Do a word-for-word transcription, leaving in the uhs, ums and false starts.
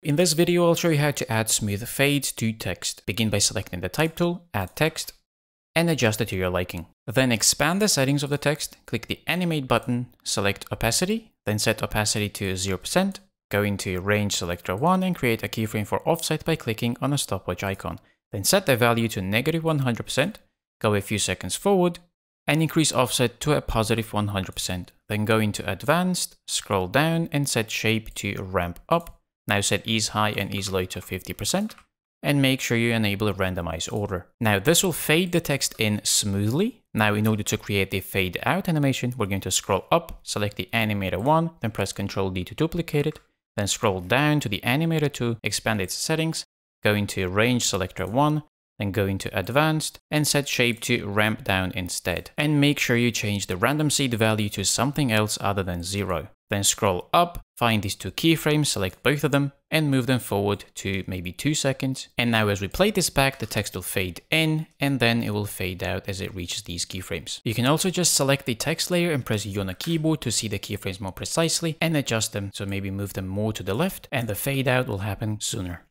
In this video, I'll show you how to add smooth fades to text. Begin by selecting the type tool, add text, and adjust it to your liking. Then expand the settings of the text, click the animate button, select opacity, then set opacity to zero percent, go into range selector one and create a keyframe for offset by clicking on a stopwatch icon. Then set the value to negative one hundred percent, go a few seconds forward, and increase offset to a positive one hundred percent. Then go into advanced, scroll down and set shape to ramp up. Now set ease high and ease low to fifty percent and make sure you enable randomize order. Now this will fade the text in smoothly. Now in order to create a fade out animation, we're going to scroll up, select the animator one, then press control D to duplicate it, then scroll down to the animator two, expand its settings, go into range selector one, then go into advanced and set shape to ramp down instead. And make sure you change the random seed value to something else other than zero. Then scroll up, find these two keyframes, select both of them and move them forward to maybe two seconds. And now as we play this back, the text will fade in and then it will fade out as it reaches these keyframes. You can also just select the text layer and press U on the keyboard to see the keyframes more precisely and adjust them. So maybe move them more to the left and the fade out will happen sooner.